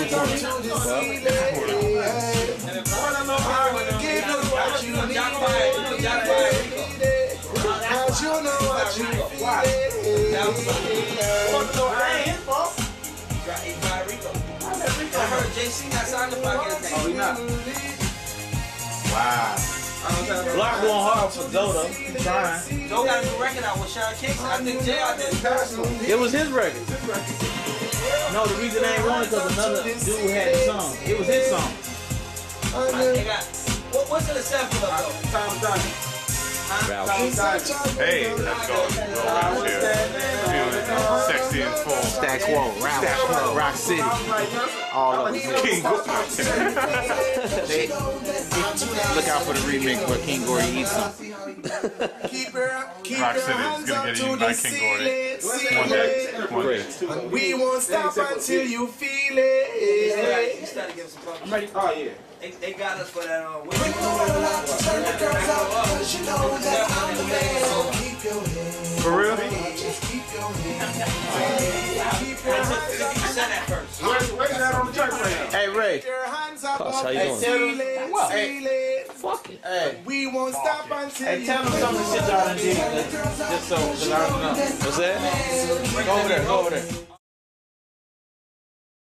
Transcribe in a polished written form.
I heard JC got signed the podcast. Oh, we not. Wow. Block going hard for Dota. Trying. Dota got a new record out with Sean Kicks. I think JR did. It was his record. No, the reason I ain't wrong is because another dude had a song. It was his song. What's in the sample of though? Tom Dodger. Hey, let's go. Go around here. Feeling sexy and full. Stat Quo, Rock City. All of them. King Gordy. Look out for the remix where King Gordy eats them. Rock City is going to get eaten by King Gordy. One day. One day. We won't stop until you feel it. I'm ready. Oh, yeah. They got us for that on. We know how to turn the girls out, cause you know that I'm the man. So keep your head. For real? Just keep your head. Keep your head. Where's that on the jerk right now? Hey, Ray. Coach, how you doing? Hey, fuck it. Hey. We won't stop until you. Hey, tell them some of the shit y'all done did. Just so, because I don't know. What's that? Go over there, go over there.